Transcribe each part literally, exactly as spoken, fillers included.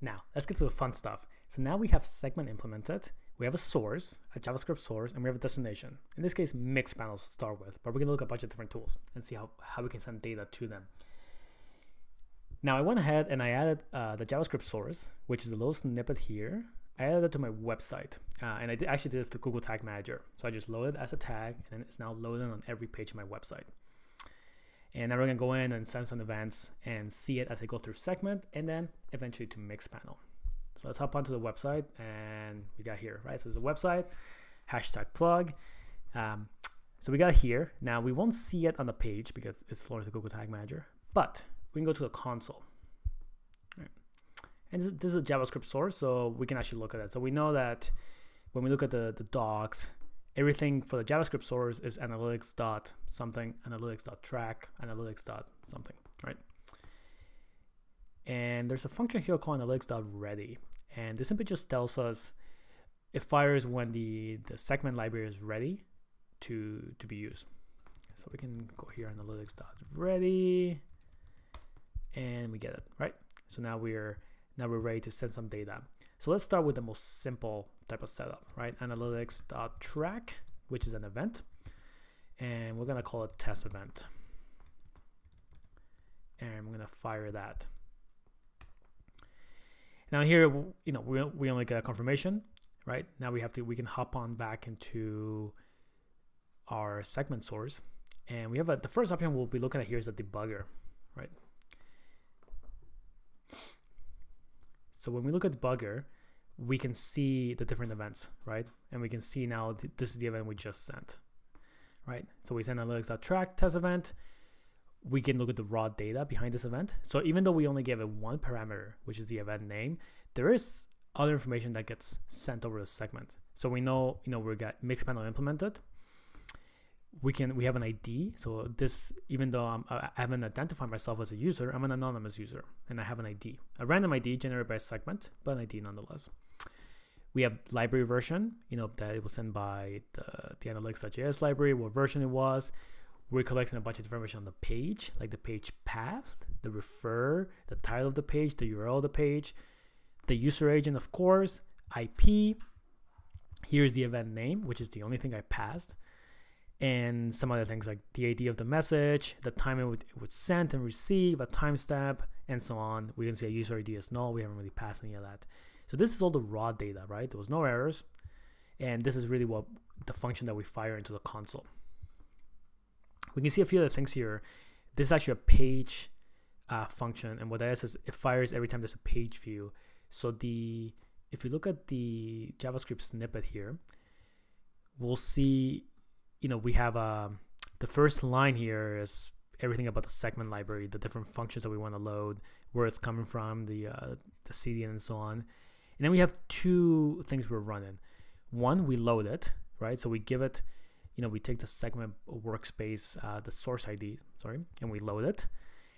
Now, let's get to the fun stuff. So now we have Segment implemented. We have a source, a JavaScript source, and we have a destination. In this case, Mixpanel to start with, but we're gonna look at a bunch of different tools and see how, how we can send data to them. Now I went ahead and I added uh, the JavaScript source, which is the little snippet here. I added it to my website, uh, and I did, actually did it through Google Tag Manager. So I just loaded it as a tag, and it's now loaded on every page of my website. And now we're gonna go in and send some events and see it as I go through Segment and then eventually to Mixpanel. So let's hop onto the website, and we got here, right? So there's a website, hashtag plug. Um, so we got here. Now we won't see it on the page because it's loaded to Google Tag Manager, but we can go to the console. Right. And this is, this is a JavaScript source, so we can actually look at it. So we know that when we look at the, the docs, everything for the JavaScript source is analytics dot something, analytics dot track, analytics dot something, right? And there's a function here called analytics dot ready. And this simply just tells us, it fires when the, the segment library is ready to, to be used. So we can go here, analytics dot ready, and we get it, right? So now we're, now we're ready to send some data. So let's start with the most simple type of setup, right? Analytics dot track, which is an event. And we're gonna call it test event. And I'm gonna fire that. Now here, you know, we, we only get a confirmation, right? Now we have to, we can hop on back into our segment source, and we have a, the first option we'll be looking at here is a debugger, right? So when we look at debugger, we can see the different events, right? And we can see now th this is the event we just sent, right? So we send analytics dot track test event. We can look at the raw data behind this event. So even though we only gave it one parameter, which is the event name, there is other information that gets sent over the segment. So we know, you know, we got Mixpanel implemented. We can, we have an I D. So this, even though I'm, I haven't identified myself as a user, I'm an anonymous user, and I have an I D, a random I D generated by a segment, but an I D nonetheless. We have library version, you know, that it was sent by the, the analytics dot J S library, what version it was. We're collecting a bunch of information on the page, like the page path, the refer, the title of the page, the U R L of the page, the user agent, of course, I P. Here's the event name, which is the only thing I passed. And some other things like the I D of the message, the time it would, it would send and receive, a timestamp, and so on. We can see a user I D is null. We haven't really passed any of that. So this is all the raw data, right? There was no errors. And this is really what the function that we fire into the console. We can see a few other things here. This is actually a page uh, function, and what that is is it fires every time there's a page view. So the if you look at the JavaScript snippet here, we'll see, you know, we have uh, the first line here is everything about the segment library, the different functions that we want to load, where it's coming from, the uh, the C D N, and so on. And then we have two things we're running. One, we load it, right? So we give it, you know, we take the segment workspace, uh, the source I D, sorry, and we load it.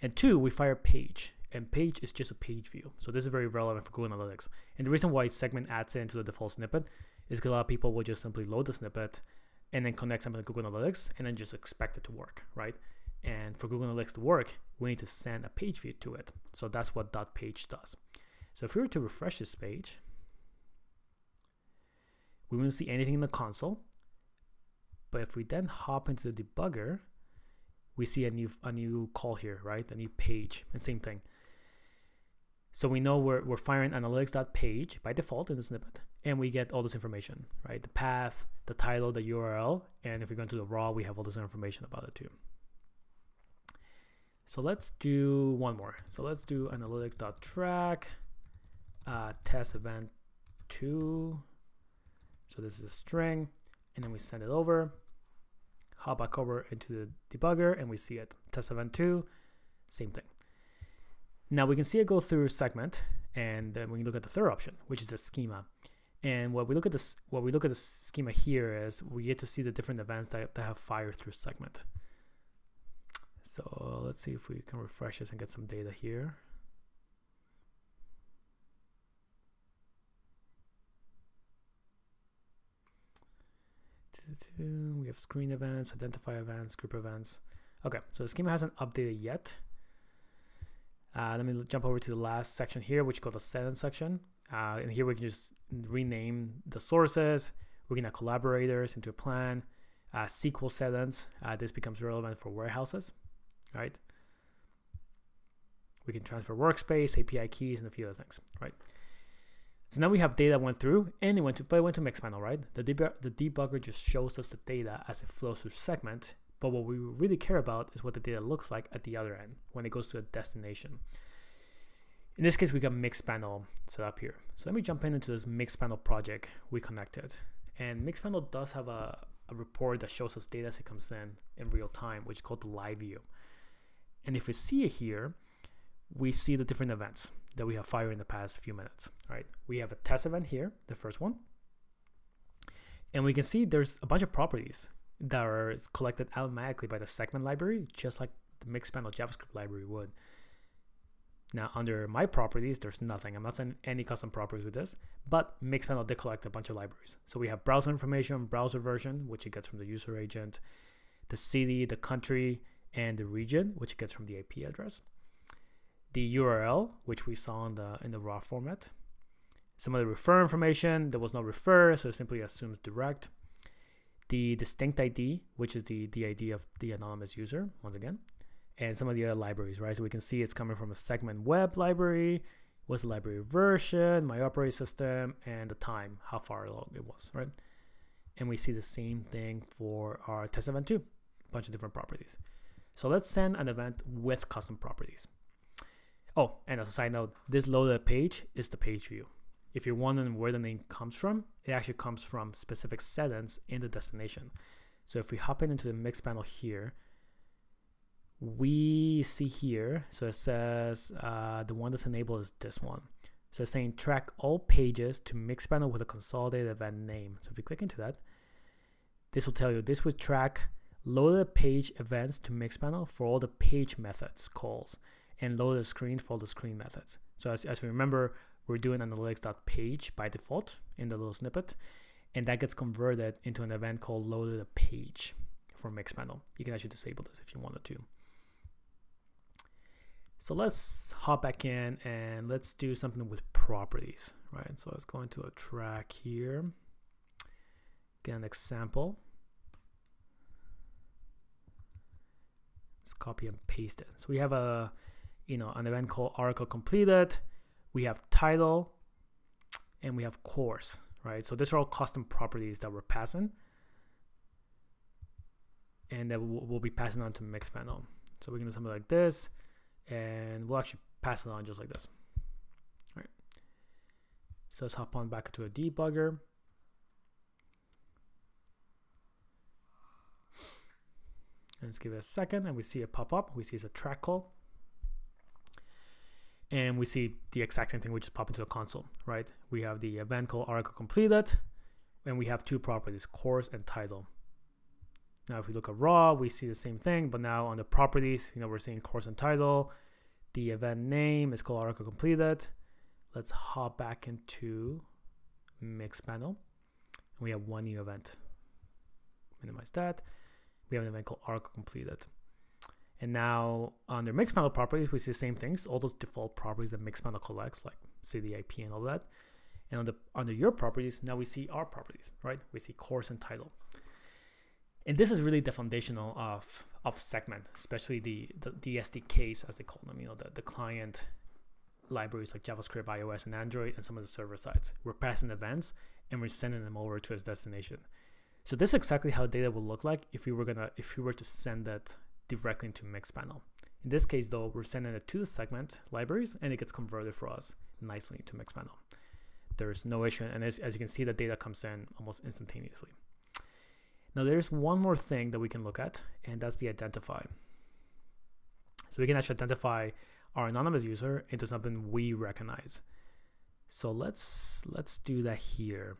And two, we fire page, and page is just a page view. So this is very relevant for Google Analytics. And the reason why segment adds it into the default snippet is because a lot of people will just simply load the snippet and then connect something to Google Analytics and then just expect it to work, right? And for Google Analytics to work, we need to send a page view to it. So that's what dot page does. So if we were to refresh this page, we wouldn't see anything in the console. But if we then hop into the debugger, we see a new a new call here, right? A new page, and same thing. So we know we're, we're firing analytics dot page by default in the snippet, and we get all this information, right? The path, the title, the U R L, and if we go into the raw, we have all this information about it too. So let's do one more. So let's do analytics dot track, uh, test event two. So this is a string. And then we send it over, hop back over into the debugger, and we see it. Test event two, same thing. Now we can see it go through segment, and then we can look at the third option, which is the schema. And what we look at this, what we look at the schema here is we get to see the different events that, that have fired through segment. So let's see if we can refresh this and get some data here. We have screen events, identify events, group events. Okay, so the schema hasn't updated yet. Uh, let me jump over to the last section here, which is called the settings section. Uh, and here we can just rename the sources. We can add collaborators into a plan, uh, S Q L settings. Uh, this becomes relevant for warehouses, right? We can transfer workspace, A P I keys, and a few other things, right? So now we have data went through, and it went to, but it went to Mixpanel, right? The, deb the debugger just shows us the data as it flows through Segment, but what we really care about is what the data looks like at the other end when it goes to a destination. In this case, we got Mixpanel set up here. So let me jump in into this Mixpanel project we connected. And Mixpanel does have a, a report that shows us data as it comes in in real time, which is called the live view. And if we see it here, we see the different events that we have fired in the past few minutes, right? We have a test event here, the first one. And we can see there's a bunch of properties that are collected automatically by the Segment library, just like the Mixpanel JavaScript library would. Now, under my properties, there's nothing. I'm not sending any custom properties with this, but Mixpanel did collect a bunch of libraries. So we have browser information, browser version, which it gets from the user agent, the city, the country, and the region, which it gets from the I P address. The U R L, which we saw in the, in the raw format. Some of the refer information, there was no refer, so it simply assumes direct. The distinct I D, which is the, the I D of the anonymous user, once again. And some of the other libraries, right? So we can see it's coming from a Segment web library, was the library version, my operating system, and the time, how far along it was, right? And we see the same thing for our test event too, a bunch of different properties. So let's send an event with custom properties. Oh, and as a side note, this loaded page is the page view. If you're wondering where the name comes from, it actually comes from specific settings in the destination. So if we hop in into the Mixpanel here, we see here, so it says uh, the one that's enabled is this one. So it's saying track all pages to Mixpanel with a consolidated event name. So if you click into that, this will tell you this would track loaded page events to Mixpanel for all the page methods calls, and loaded screen for all the screen methods. So as, as we remember, we're doing analytics.page by default in the little snippet, and that gets converted into an event called loaded a page for Mixpanel. You can actually disable this if you wanted to. So let's hop back in and let's do something with properties, right? So let's go into a track here, get an example. Let's copy and paste it. So we have a, you know, an event called article completed. We have title and we have course, right? So these are all custom properties that we're passing and that we'll be passing on to Mixpanel. So we can do something like this, and we'll actually pass it on just like this. All right. So let's hop on back to a debugger. And let's give it a second, and we see it pop up. We see it's a track call. And we see the exact same thing, which is pop into the console, right? We have the event called article completed, and we have two properties, course and title. Now, if we look at raw, we see the same thing, but now on the properties, you know, we're seeing course and title. The event name is called article completed. Let's hop back into Mixpanel. We have one new event. Minimize that. We have an event called article completed. And now under Mixpanel properties, we see the same things, all those default properties that Mixpanel collects, like city, I P, and all that. And on the, under your properties, now we see our properties, right? We see course and title. And this is really the foundational of, of Segment, especially the, the, the S D Ks, as they call them, you know, the, the client libraries like JavaScript, iOS, and Android, and some of the server sides. We're passing events, and we're sending them over to its destination. So this is exactly how data will look like if we were gonna if we were to send that directly into Mixpanel. In this case, though, we're sending it to the Segment libraries, and it gets converted for us nicely into Mixpanel. There's no issue, and as, as you can see, the data comes in almost instantaneously. Now, there's one more thing that we can look at, and that's the identify. So we can actually identify our anonymous user into something we recognize. So let's let's do that here.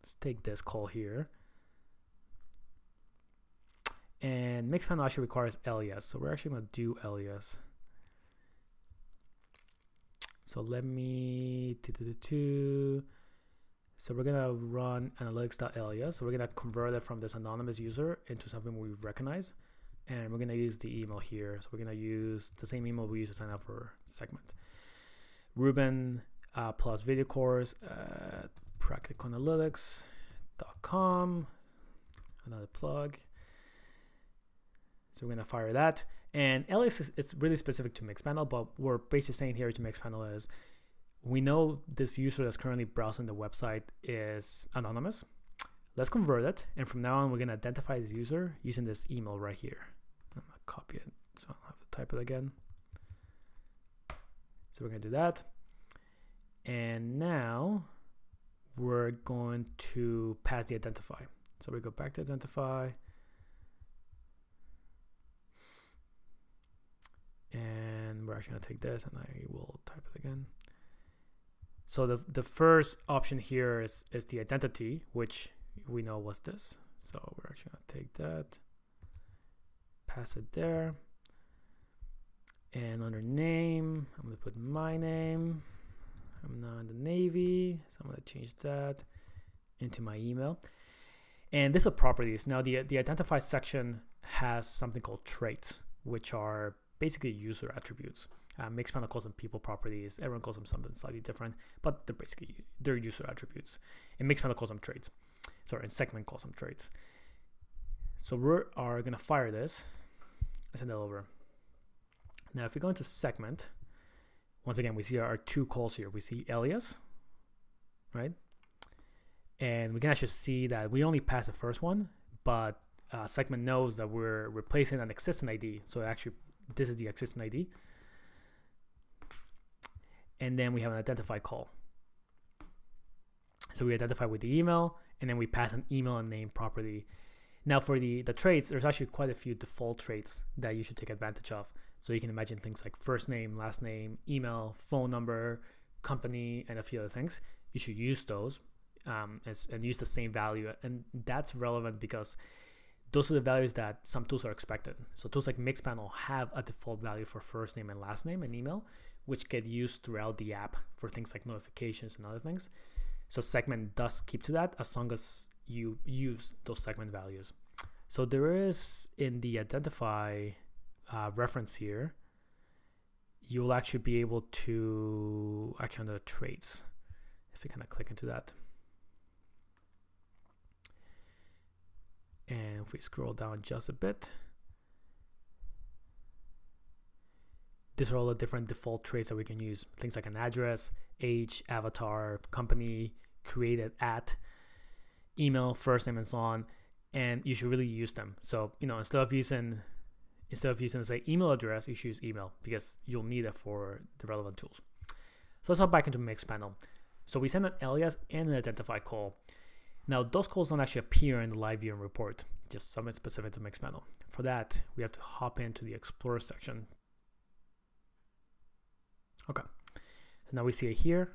Let's take this call here. And Mixpanel actually requires alias, so we're actually going to do alias. So let me... So we're going to run analytics.alias. So we're going to convert it from this anonymous user into something we recognize. and we're going to use the email here. So we're going to use the same email we used to sign up for Segment. Ruben uh, plus video course at practical analytics dot com. Another plug. So we're going to fire that. And L S, it's really specific to Mixpanel, but we're basically saying here to Mixpanel is we know this user that's currently browsing the website is anonymous. Let's convert it, and from now on, we're going to identify this user using this email right here. I'm going to copy it, so I don't have to type it again. So we're going to do that. And now we're going to pass the identify. So we go back to identify. And we're actually going to take this, and I will type it again. So the, the first option here is, is the identity, which we know was this. So we're actually going to take that, pass it there. And under name, I'm going to put my name. I'm now in the Navy, so I'm going to change that into my email. And this is properties. Now the, the identify section has something called traits, which are basically user attributes. Uh, Mixpanel calls them people properties. Everyone calls them something slightly different, but they're basically they're user attributes. And Mixpanel calls them traits. Sorry, and Segment calls them traits. So we are gonna fire this and send it over. Now, if we go into Segment, once again we see our two calls here. We see alias, right? And we can actually see that we only passed the first one, but uh, Segment knows that we're replacing an existing I D. So actually, this is the existing I D. And then we have an identify call. So we identify with the email, and then we pass an email and name property. Now for the, the traits, there's actually quite a few default traits that you should take advantage of. So you can imagine things like first name, last name, email, phone number, company, and a few other things. You should use those um, as, and use the same value. And that's relevant because those are the values that some tools are expected. So tools like Mixpanel have a default value for first name and last name and email, which get used throughout the app for things like notifications and other things. So Segment does keep to that as long as you use those Segment values. So there is in the identify uh, reference here, you will actually be able to actually under traits, if you kind of click into that. And if we scroll down just a bit, these are all the different default traits that we can use. Things like an address, age, avatar, company, created at, email, first name, and so on. And you should really use them. So, you know, instead of using, instead of using, say, email address, you should use email because you'll need it for the relevant tools. So let's hop back into Mixpanel. So we send an alias and an identify call. Now, those calls don't actually appear in the live view and report, just something specific to Mixpanel. For that, we have to hop into the Explorer section. Okay, so now we see it here.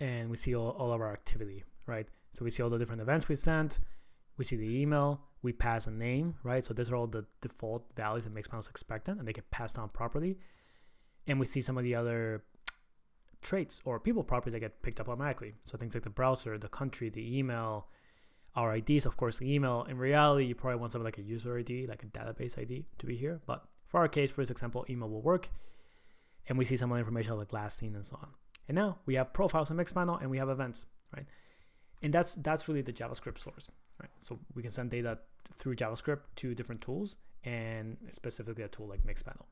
And we see all, all of our activity, right? So we see all the different events we sent, we see the email, we pass a name, right? So these are all the default values that Mixpanel is expecting, and they get passed down properly. And we see some of the other traits or people properties that get picked up automatically. So things like the browser, the country, the email, our I Ds, of course, the email. In reality, you probably want something like a user I D, like a database I D to be here. But for our case, for this example, email will work. And we see some information like last seen and so on. And now we have profiles in Mixpanel and we have events, right? And that's that's really the JavaScript source, right? So we can send data through JavaScript to different tools and specifically a tool like Mixpanel.